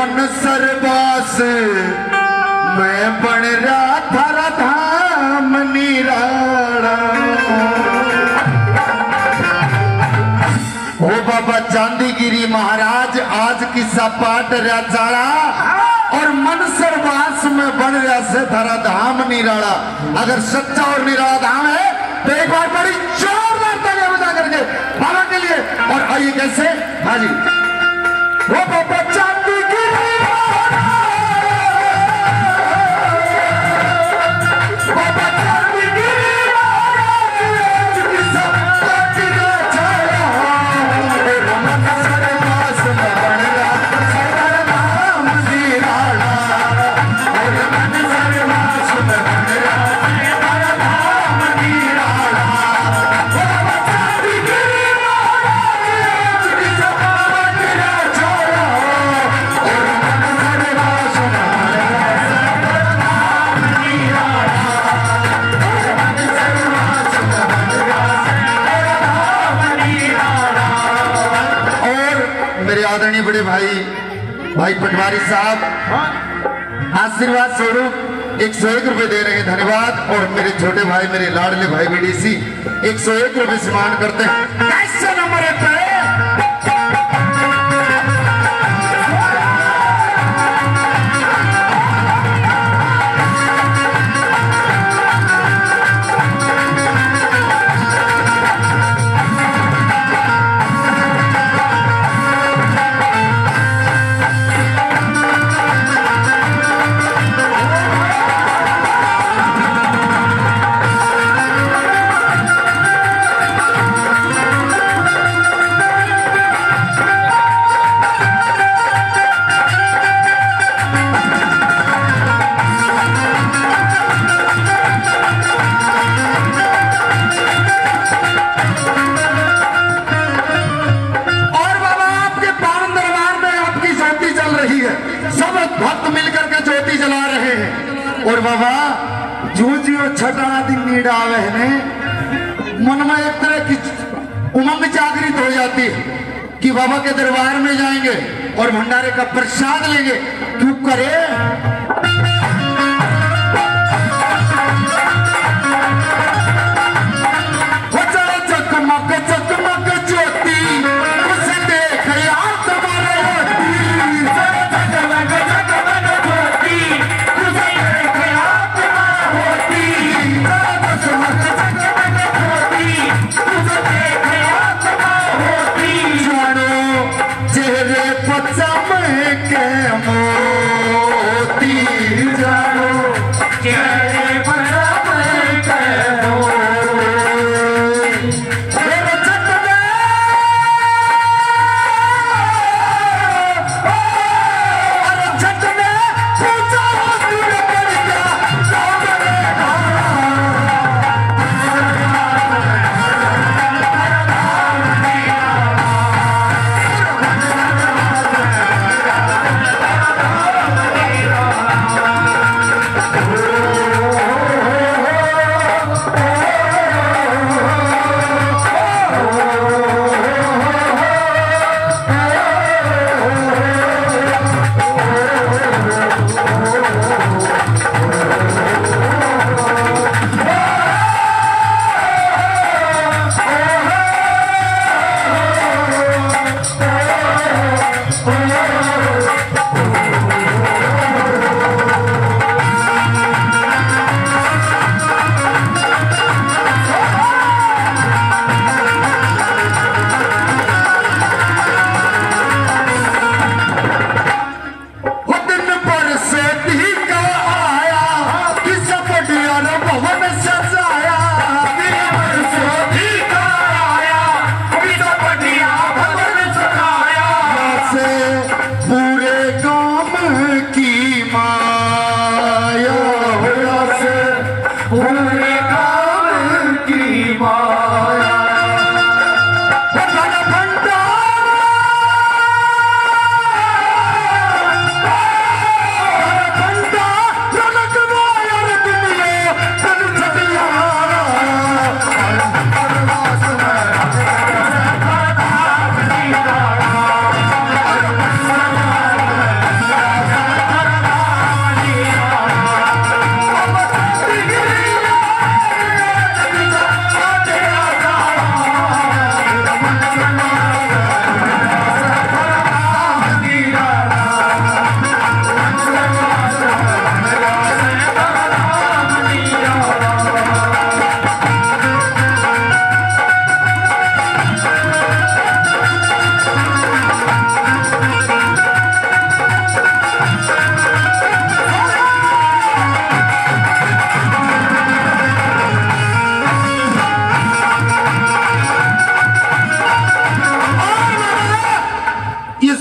मौन सरबास मैं बन राधा राधाम निराला। ओ बाबा चांदीगिरी महाराज आज की सपाट राजाड़ा और मन सरबास में बन रहा धारा धाम निराला। अगर सच्चा और निराला धाम है तो एक बार बड़ी जोरदार तालियां बजा करके बाबा के लिए। और आइए कैसे हाजी वो बाबा चांदीगिरी भाई पटवारी साहब आशीर्वाद स्वरूप 101 रुपए दे रहे हैं, धन्यवाद। और मेरे छोटे भाई मेरे लाडले भाई बीडीसी 101 रुपए सम्मान करते हैं। कैसे नंबर है कि बाबा के दरबार में जाएंगे और भंडारे का प्रसाद लेंगे। क्यों करे के मोती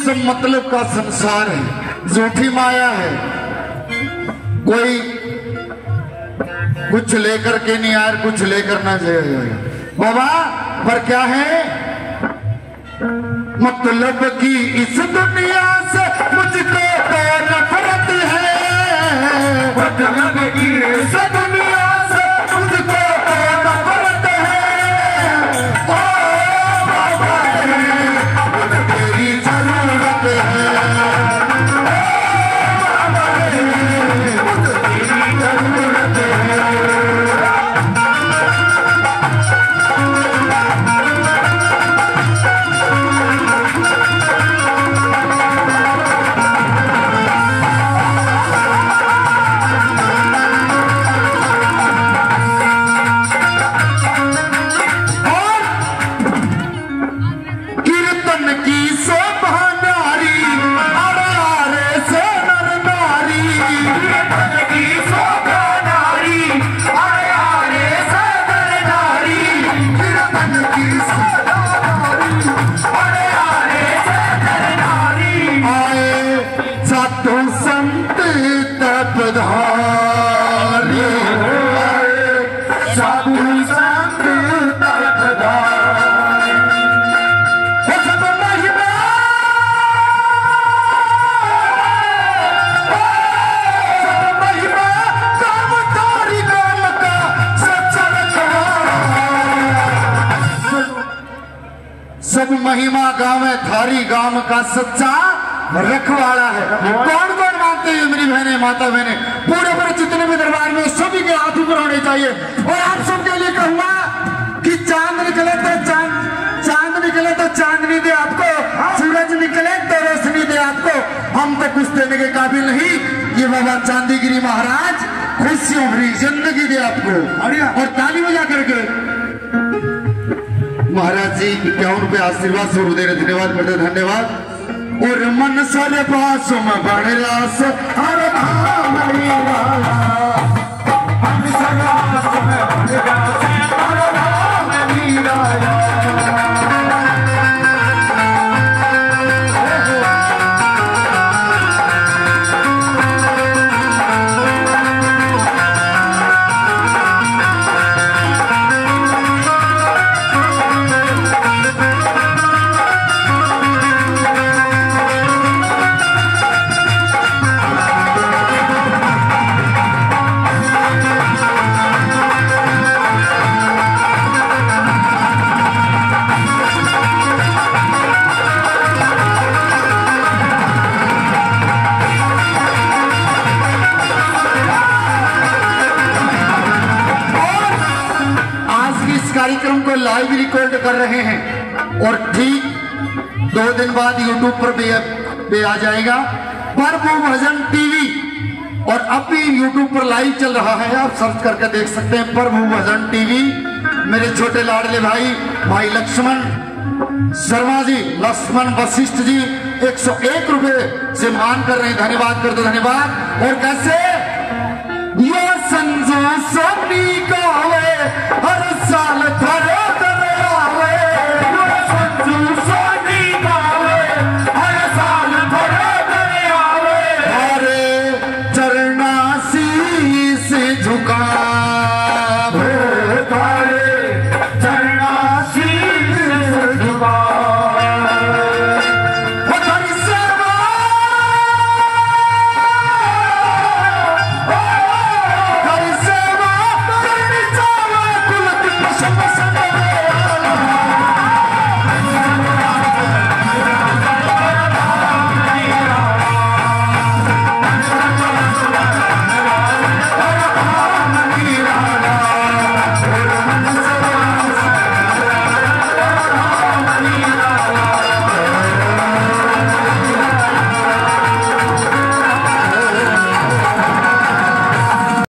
से मतलब का संसार है, झूठी माया है। कोई कुछ लेकर के नहीं यार, कुछ लेकर ना जाएगा बाबा। पर क्या है मतलब कि इस दुनिया से मुझको तो नफरत है, मतलब कि इस दुनिया से मुझको तो नफरत है। ओ बाबा मुझे तेरी जरूरत है। महिमा गांव है थारी, गांव का सच्चा रखवाला है। कौन कौन मानते हैं मेरी बहने, माता बहने? पूरे पर जितने भी दरबार में सभी के हाथ ऊपर होने चाहिए। और आप सबके लिए कहूंगा कि चांद निकले तो चांद निकले तो चांदनी दे आपको, सूरज निकले तो रोशनी दे आपको। हम तो कुछ देने के काबिल नहीं, ये बाबा चांदीगिरी महाराज खुशियों भरी जिंदगी दे आपको। और ताली बजा करके महाराज जी 51 रुपए आशीर्वाद स्वरूप दे रहे, धन्यवाद बेटे, धन्यवाद। और मन सारे पास में बड़े रास हर धाम लाइव रिकॉर्ड कर रहे हैं और ठीक 2 दिन बाद YouTube पर भी आ जाएगा। प्रभु भजन टीवी और अभी YouTube पर लाइव चल रहा है, आप सर्च करके देख सकते हैं प्रभु भजन टीवी। मेरे छोटे लाडले भाई लक्ष्मण शर्मा जी, लक्ष्मण वशिष्ठ जी 101 रुपए से मान कर रहे हैं, धन्यवाद करते, धन्यवाद। और कैसे ये संजो सभी का हर साल